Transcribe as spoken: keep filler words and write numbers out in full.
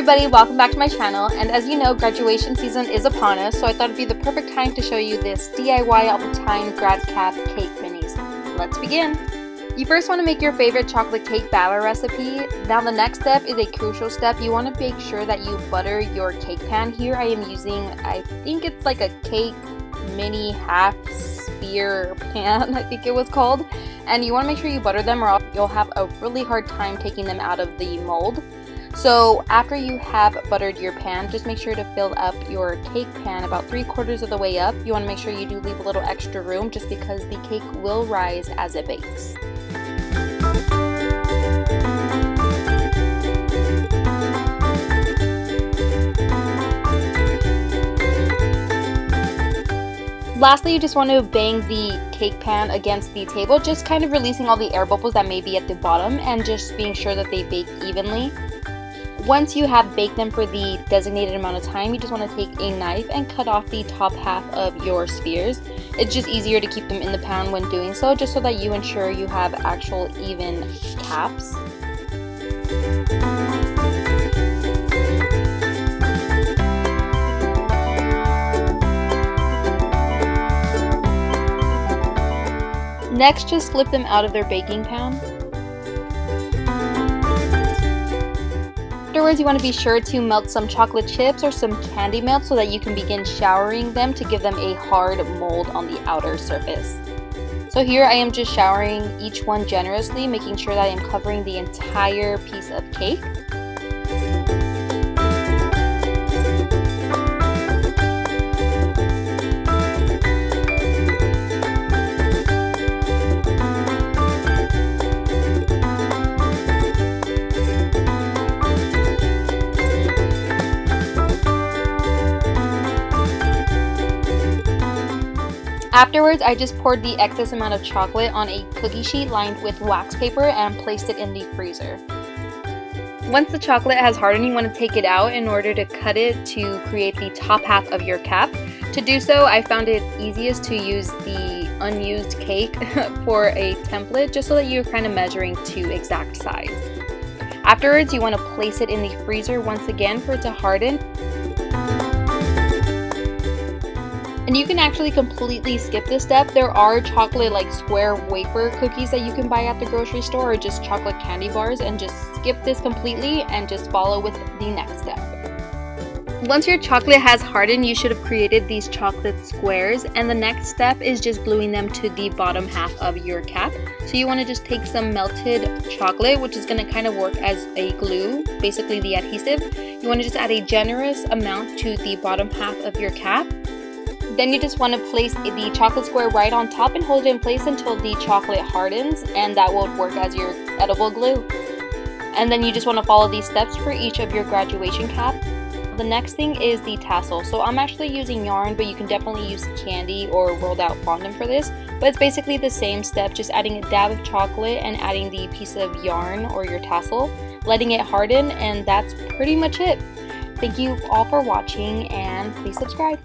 everybody, welcome back to my channel, and as you know, graduation season is upon us, so I thought it'd be the perfect time to show you this D I Y all the time grad cap cake minis. Let's begin! You first want to make your favorite chocolate cake batter recipe. Now the next step is a crucial step. You want to make sure that you butter your cake pan. Here I am using, I think it's like a cake mini half sphere pan, I think it was called. And you want to make sure you butter them or else you'll have a really hard time taking them out of the mold. So after you have buttered your pan, just make sure to fill up your cake pan about three quarters of the way up. You want to make sure you do leave a little extra room just because the cake will rise as it bakes. Lastly, you just want to bang the cake pan against the table, just kind of releasing all the air bubbles that may be at the bottom and just being sure that they bake evenly. Once you have baked them for the designated amount of time, you just want to take a knife and cut off the top half of your spheres. It's just easier to keep them in the pan when doing so, just so that you ensure you have actual even caps. Next, just flip them out of their baking pan. Afterwards, you want to be sure to melt some chocolate chips or some candy melt so that you can begin showering them to give them a hard mold on the outer surface. So here I am just showering each one generously, making sure that I am covering the entire piece of cake. Afterwards, I just poured the excess amount of chocolate on a cookie sheet lined with wax paper and placed it in the freezer. Once the chocolate has hardened, you want to take it out in order to cut it to create the top half of your cap. To do so, I found it easiest to use the unused cake for a template, just so that you're kind of measuring to exact size. Afterwards, you want to place it in the freezer once again for it to harden. And you can actually completely skip this step. There are chocolate like square wafer cookies that you can buy at the grocery store or just chocolate candy bars, and just skip this completely and just follow with the next step. Once your chocolate has hardened, you should have created these chocolate squares, and the next step is just gluing them to the bottom half of your cap. So you want to just take some melted chocolate, which is going to kind of work as a glue, basically the adhesive. You want to just add a generous amount to the bottom half of your cap. Then you just want to place the chocolate square right on top and hold it in place until the chocolate hardens, and that will work as your edible glue. And then you just want to follow these steps for each of your graduation cap. The next thing is the tassel. So I'm actually using yarn, but you can definitely use candy or rolled out fondant for this. But it's basically the same step, just adding a dab of chocolate and adding the piece of yarn or your tassel, letting it harden, and that's pretty much it. Thank you all for watching, and please subscribe.